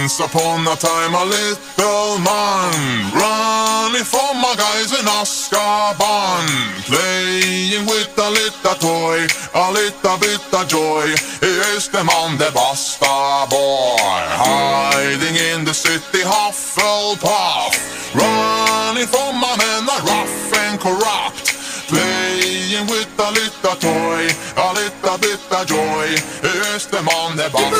Once upon a time a little man, running from a guys in Azkaban, playing with a little toy, a little bit of joy. He is the man, the basta boy, hiding in the city Hufflepuff, running from a man that rough and corrupt, playing with a little toy, a little bit of joy. He is the man, the basta boy.